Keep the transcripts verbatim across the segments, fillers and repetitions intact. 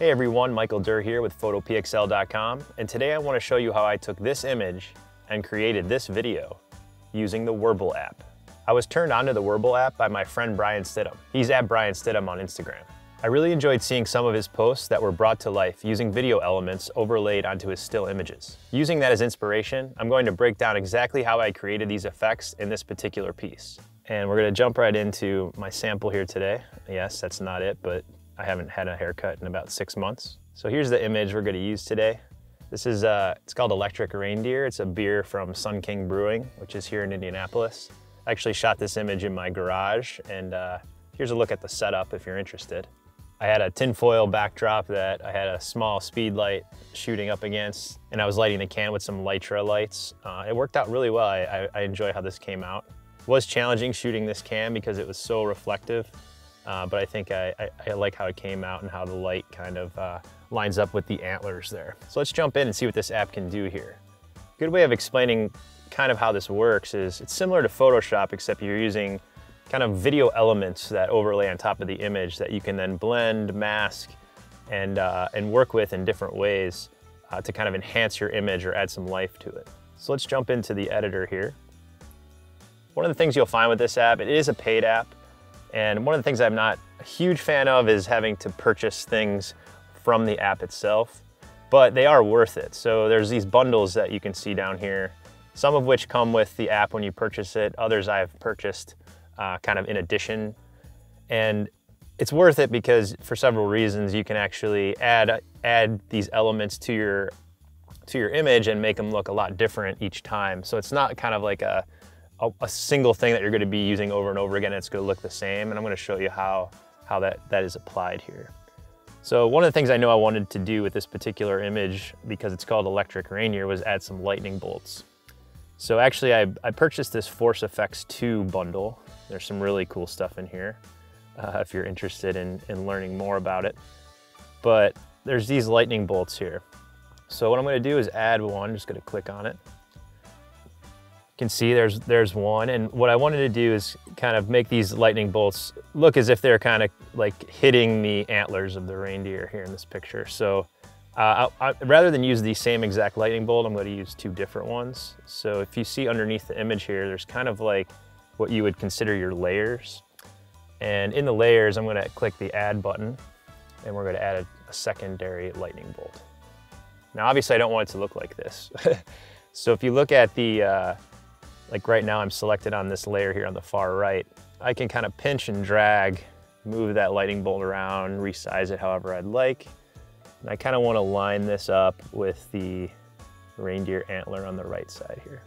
Hey everyone, Michael Durr here with photo p x l dot com, and today I want to show you how I took this image and created this video using the Werble app. I was turned onto the Werble app by my friend Bryan Stidham. He's at Bryan Stidham on Instagram. I really enjoyed seeing some of his posts that were brought to life using video elements overlaid onto his still images. Using that as inspiration, I'm going to break down exactly how I created these effects in this particular piece. And we're going to jump right into my sample here today. Yes, that's not it, but I haven't had a haircut in about six months. So here's the image we're gonna use today. This is, uh, it's called Electric Reindeer. It's a beer from Sun King Brewing, which is here in Indianapolis. I actually shot this image in my garage, and uh, here's a look at the setup if you're interested. I had a tinfoil backdrop that I had a small speed light shooting up against, and I was lighting the can with some Lytra lights. Uh, it worked out really well. I, I, I enjoy how this came out. It was challenging shooting this can because it was so reflective. Uh, but I think I, I, I like how it came out and how the light kind of uh, lines up with the antlers there. So let's jump in and see what this app can do here. Good way of explaining kind of how this works is it's similar to Photoshop, except you're using kind of video elements that overlay on top of the image that you can then blend, mask, and, uh, and work with in different ways uh, to kind of enhance your image or add some life to it. So let's jump into the editor here. One of the things you'll find with this app, it is a paid app. And one of the things I'm not a huge fan of is having to purchase things from the app itself, but they are worth it. So there's these bundles that you can see down here, some of which come with the app when you purchase it, others I've purchased uh, kind of in addition. And it's worth it because for several reasons you can actually add, add these elements to your, to your image and make them look a lot different each time. So it's not kind of like a a single thing that you're going to be using over and over again, it's going to look the same, and I'm going to show you how, how that, that is applied here. So one of the things I know I wanted to do with this particular image, because it's called Electric Reindeer, was add some lightning bolts. So actually I, I purchased this Force F X two bundle. There's some really cool stuff in here uh, if you're interested in, in learning more about it. But there's these lightning bolts here. So what I'm going to do is add one, I'm just going to click on it. You can see there's there's one, and what I wanted to do is kind of make these lightning bolts look as if they're kind of like hitting the antlers of the reindeer here in this picture. So uh, I, I, rather than use the same exact lightning bolt, I'm going to use two different ones. So if you see underneath the image here, there's kind of like what you would consider your layers. And in the layers, I'm going to click the add button, and we're going to add a, a secondary lightning bolt. Now obviously I don't want it to look like this. So if you look at the uh, like right now I'm selected on this layer here on the far right. I can kind of pinch and drag, move that lightning bolt around, resize it however I'd like. And I kind of want to line this up with the reindeer antler on the right side here.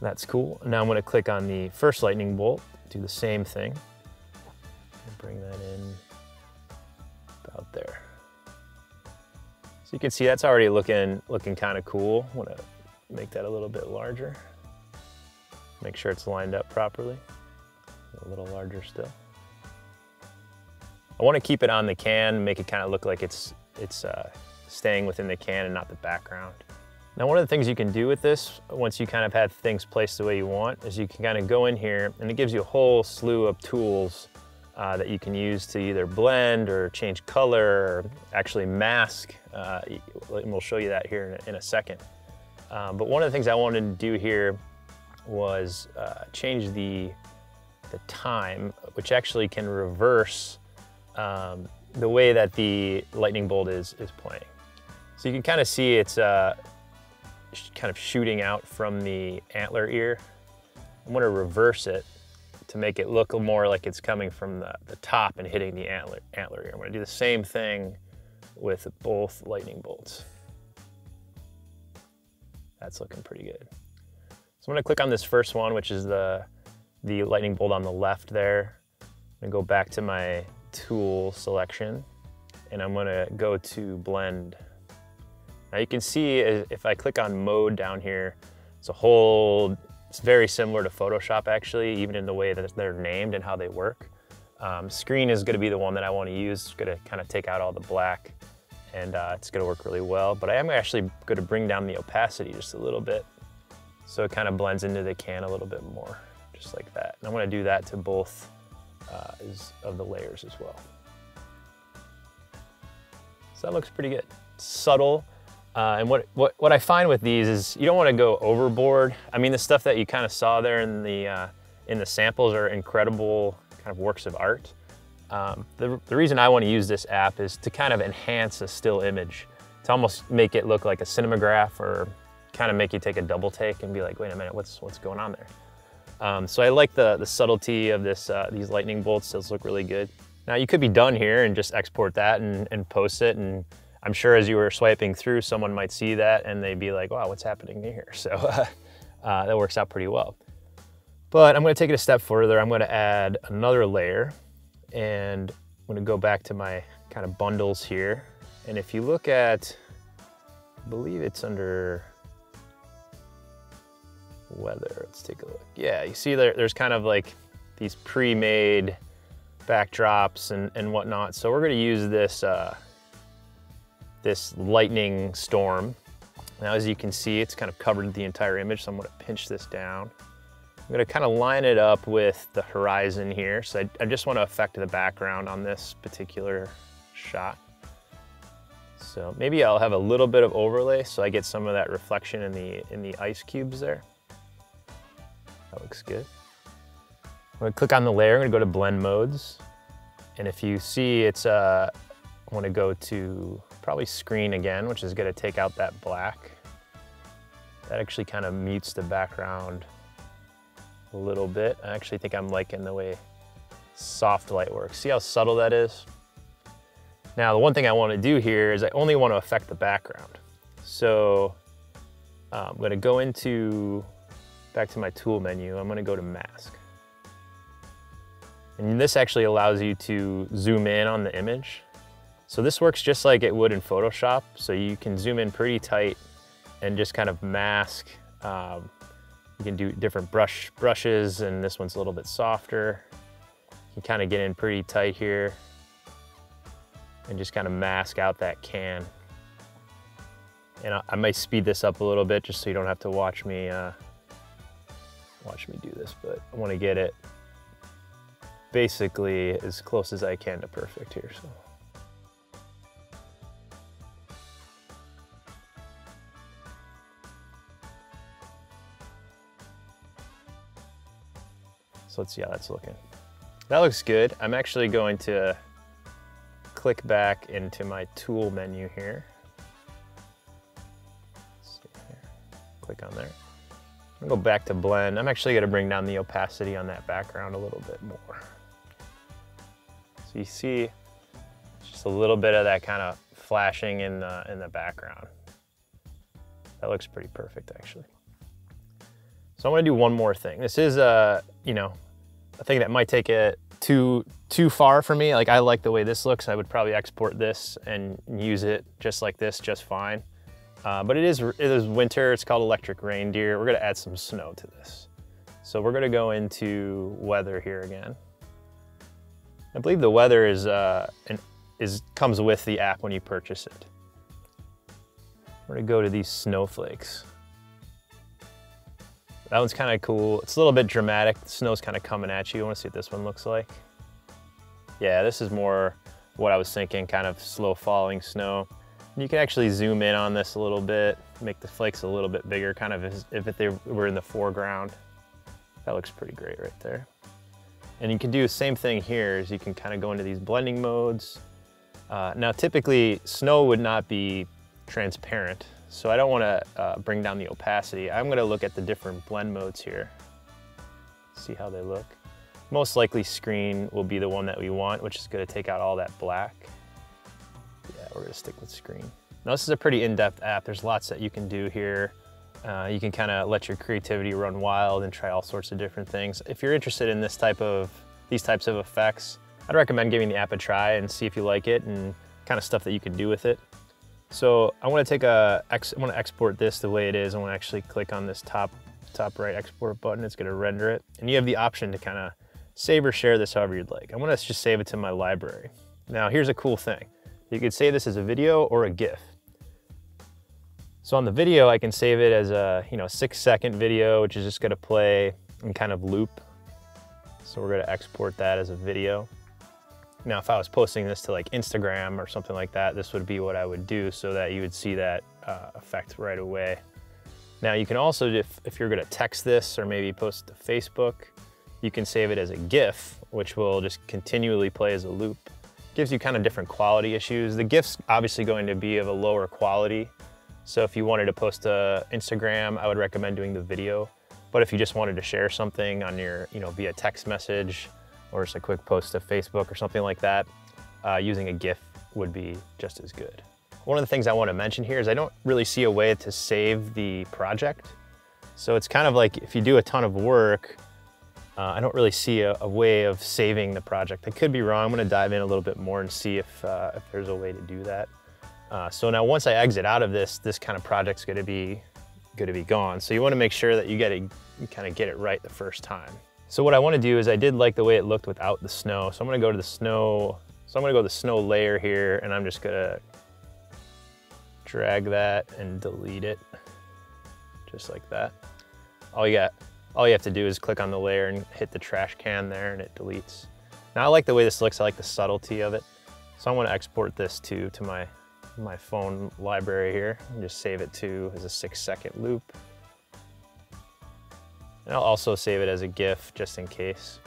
That's cool. Now I'm going to click on the first lightning bolt, do the same thing, and bring that in about there. So you can see that's already looking, looking kind of cool. I'm gonna make that a little bit larger. Make sure it's lined up properly. A little larger still. I want to keep it on the can, make it kind of look like it's, it's uh, staying within the can and not the background. Now one of the things you can do with this, once you kind of have things placed the way you want, is you can kind of go in here and it gives you a whole slew of tools uh, that you can use to either blend or change color or actually mask. Uh, and we'll show you that here in a, in a second. Um, but one of the things I wanted to do here was uh, change the, the time, which actually can reverse um, the way that the lightning bolt is, is playing. So you can kind of see it's uh, kind of shooting out from the antler ear. I'm going to reverse it to make it look more like it's coming from the, the top and hitting the antler, antler ear. I'm going to do the same thing with both lightning bolts. That's looking pretty good. So I'm gonna click on this first one, which is the, the lightning bolt on the left there. I'm gonna go back to my tool selection, and I'm gonna go to blend. Now you can see if I click on mode down here, it's a whole, it's very similar to Photoshop actually, even in the way that they're named and how they work. Um, screen is gonna be the one that I wanna use. It's gonna kind of take out all the black, and uh, it's gonna work really well, but I am actually gonna bring down the opacity just a little bit so it kind of blends into the can a little bit more, just like that. And I'm gonna do that to both uh, of the layers as well. So that looks pretty good. Subtle. Uh, and what, what, what I find with these is you don't want to go overboard. I mean, the stuff that you kind of saw there in the, uh, in the samples are incredible kind of works of art. Um, the, the reason I want to use this app is to kind of enhance a still image, to almost make it look like a cinematograph or kind of make you take a double take and be like, wait a minute, what's, what's going on there? Um, so I like the, the subtlety of this, uh, these lightning bolts. Those look really good. Now you could be done here and just export that and, and post it, and I'm sure as you were swiping through, someone might see that and they'd be like, wow, what's happening here? So uh, uh, that works out pretty well. But I'm gonna take it a step further. I'm gonna add another layer, and I'm gonna go back to my kind of bundles here. And if you look at, I believe it's under weather, let's take a look. Yeah, you see there, there's kind of like these pre-made backdrops and, and whatnot. So we're gonna use this, uh, this lightning storm. Now, as you can see, it's kind of covered the entire image, so I'm gonna pinch this down. I'm gonna kind of line it up with the horizon here. So I, I just wanna affect the background on this particular shot. So maybe I'll have a little bit of overlay so I get some of that reflection in the, in the ice cubes there. That looks good. I'm gonna click on the layer, I'm gonna go to blend modes. And if you see it's, uh, I wanna go to probably screen again, which is gonna take out that black. That actually kind of mutes the background a little bit. I actually think I'm liking the way soft light works. See how subtle that is? Now, the one thing I wanna do here is I only wanna affect the background. So uh, I'm gonna go into, back to my tool menu, I'm gonna go to mask. And this actually allows you to zoom in on the image. So this works just like it would in Photoshop. So you can zoom in pretty tight and just kind of mask. Um, you can do different brush brushes, and this one's a little bit softer. You can kind of get in pretty tight here and just kind of mask out that can. And I, I might speed this up a little bit just so you don't have to watch me, uh, watch me do this, but I want to get it basically as close as I can to perfect here. So. So let's see how that's looking. That looks good. I'm actually going to click back into my tool menu here. Let's see here. Click on there. I'm gonna go back to blend. I'm actually gonna bring down the opacity on that background a little bit more. So you see just a little bit of that kind of flashing in the, in the background. That looks pretty perfect actually. So I'm gonna do one more thing. This is a, you know, a thing that might take it too too far for me. Like I like the way this looks. I would probably export this and use it just like this, just fine. Uh, but it is, it is winter. It's called Electric Reindeer. We're gonna add some snow to this. So we're gonna go into weather here again. I believe the weather is uh, an, is comes with the app when you purchase it. We're gonna go to these snowflakes. That one's kind of cool. It's a little bit dramatic. The snow's kind of coming at you. I want to see what this one looks like. Yeah, this is more what I was thinking, kind of slow falling snow. And you can actually zoom in on this a little bit, make the flakes a little bit bigger, kind of as if they were in the foreground. That looks pretty great right there. And you can do the same thing here, is you can kind of go into these blending modes. Uh, now, typically, snow would not be transparent. So I don't want to uh, bring down the opacity. I'm going to look at the different blend modes here, see how they look. Most likely screen will be the one that we want, which is going to take out all that black. Yeah, we're going to stick with screen. Now this is a pretty in-depth app. There's lots that you can do here. Uh, you can kind of let your creativity run wild and try all sorts of different things. If you're interested in this type of, these types of effects, I'd recommend giving the app a try and see if you like it and kind of stuff that you can do with it. So I want to take a, I want to export this the way it is. I want to actually click on this top, top right export button. It's going to render it. And you have the option to kind of save or share this however you'd like. I want to just save it to my library. Now here's a cool thing. You could save this as a video or a GIF. So on the video, I can save it as a, you know, six second video, which is just going to play and kind of loop. So we're going to export that as a video. Now, if I was posting this to like Instagram or something like that, this would be what I would do so that you would see that uh, effect right away. Now you can also, if, if you're gonna text this or maybe post it to Facebook, you can save it as a GIF, which will just continually play as a loop. Gives you kind of different quality issues. The GIF's obviously going to be of a lower quality. So if you wanted to post to Instagram, I would recommend doing the video. But if you just wanted to share something on your, you know, via text message or just a quick post to Facebook or something like that, uh, using a GIF would be just as good. One of the things I want to mention here is I don't really see a way to save the project. So it's kind of like if you do a ton of work, uh, I don't really see a, a way of saving the project. I could be wrong. I'm going to dive in a little bit more and see if, uh, if there's a way to do that. Uh, so now once I exit out of this, this kind of project's going to be going to be gone. So you want to make sure that you get it, you kind of get it right the first time. So what I want to do is I did like the way it looked without the snow. So I'm going to go to the snow. So I'm going to go to the snow layer here, and I'm just going to drag that and delete it just like that. All you got, all you have to do is click on the layer and hit the trash can there and it deletes. Now I like the way this looks, I like the subtlety of it. So I want to export this to, to my, my phone library here and just save it to as a six second loop. And I'll also save it as a GIF just in case.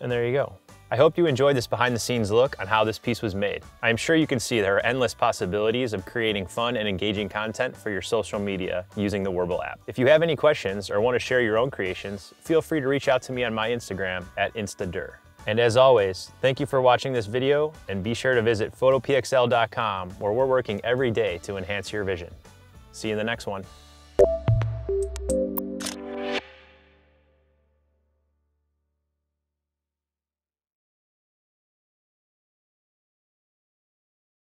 And there you go. I hope you enjoyed this behind the scenes look on how this piece was made. I'm sure you can see there are endless possibilities of creating fun and engaging content for your social media using the Werble app. If you have any questions or want to share your own creations, feel free to reach out to me on my Instagram at instadurr. And as always, thank you for watching this video and be sure to visit photopxl dot com where we're working every day to enhance your vision. See you in the next one.